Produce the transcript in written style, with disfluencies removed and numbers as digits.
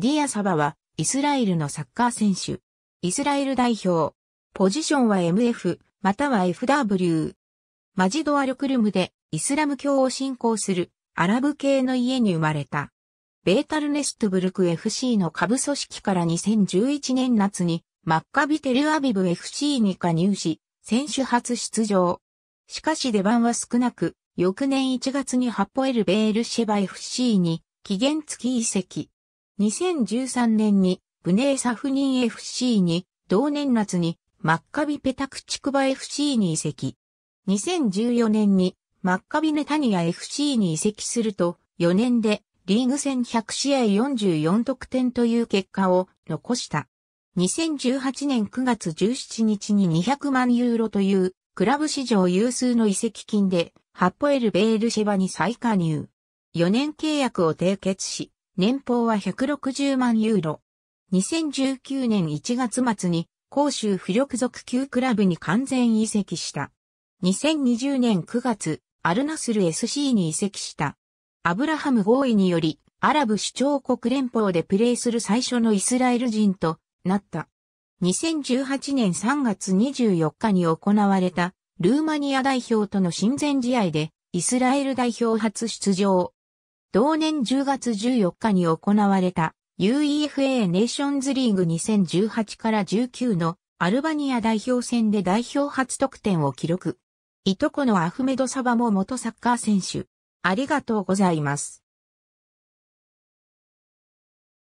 ディアサバは、イスラエルのサッカー選手。イスラエル代表。ポジションは MF、または FW。マジド・アル・クルムで、イスラム教を信仰する、アラブ系の家に生まれた。ベータルネストゥブルク FC の下部組織から2011年夏に、マッカビ・テルアビブ FC に加入し、選手初出場。しかし出番は少なく、翌年1月にハポエル・ベールシェバ FC に、期限付き移籍。2013年にブネーサフニン FC に、同年夏にマッカビペタクチクバ FC に移籍。2014年にマッカビネタニヤ FC に移籍すると、4年でリーグ戦100試合44得点という結果を残した。2018年9月17日に200万ユーロというクラブ史上有数の移籍金でハポエル・ベールシェバに再加入。4年契約を締結し、年俸は160万ユーロ。2019年1月末に、広州富力属9クラブに完全移籍した。2020年9月、アルナスル SC に移籍した。アブラハム合意により、アラブ首長国連邦でプレーする最初のイスラエル人となった。2018年3月24日に行われた、ルーマニア代表との親善試合で、イスラエル代表初出場。同年10月14日に行われた UEFA ネーションズリーグ2018から19のアルバニア代表戦で代表初得点を記録。いとこのアフメド・サバも元サッカー選手。ありがとうございます。